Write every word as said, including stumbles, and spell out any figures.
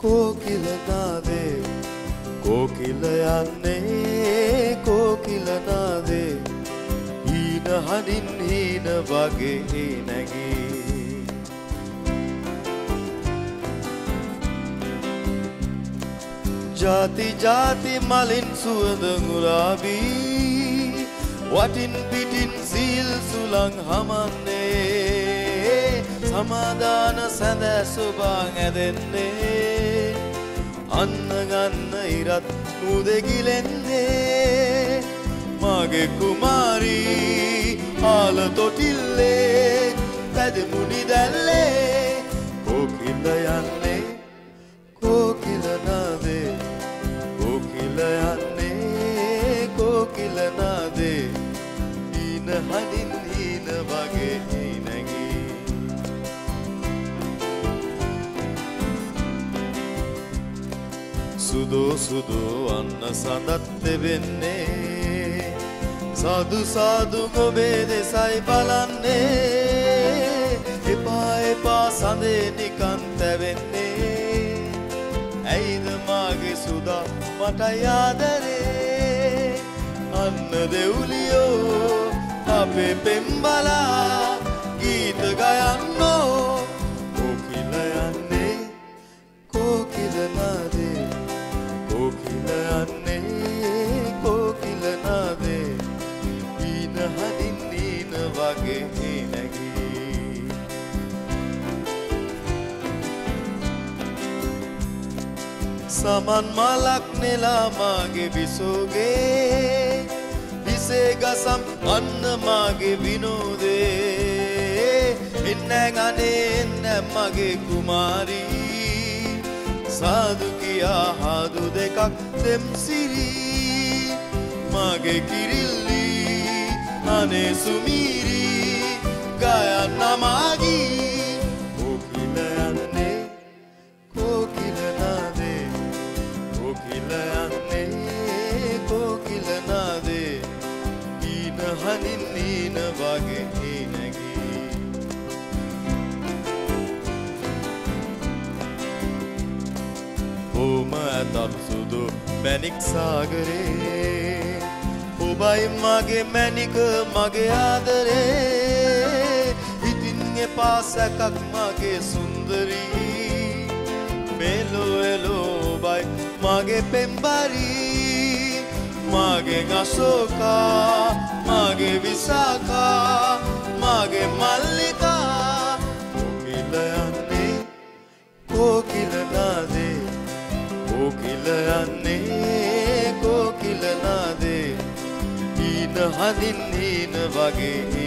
Kokilanave, Kokilayange, Kokilanave, Hina hanin hina wage nage. Jati jati malin suwanda gulabi, watin pitin seal sulang hamanne, samadana sanda subang edenne. Anna ganna irat udegilende mage kumari ala totille pademuni dalle kokilayanne kokilanade kokilayanne kokilanade hina hadin hina wage hinage Sudo sudo anna sandatte venne Sadu sadu gobe desai balanne Epa epa sande nikanta venne Aida mage suda mata yadare Anna devulio ape pembala Geetha gayanno Kokilayanne kokilanade Kokilayanne, kokilanade, hina hadin hina wage nage. Saman malak nela mage bisoge, bise gasam anna mage vinode, inna gane inna mage kumari. Sadhu kiya hadu dekak dem siri mage kirilli ane sumiri gaya namagi kokilayanne kokilanade kokilayanne kokilanade hina hanin hina wage nage Oma atat sudu manik sagare Obai mage manik mage adare Itin epa sakak mage sundari Melo elo obai mage pembari Mage ngasoka mage visaka mage mallika Kokilayanne kokilanade Kokilayanne, kokilanade, hina hadin hina wage.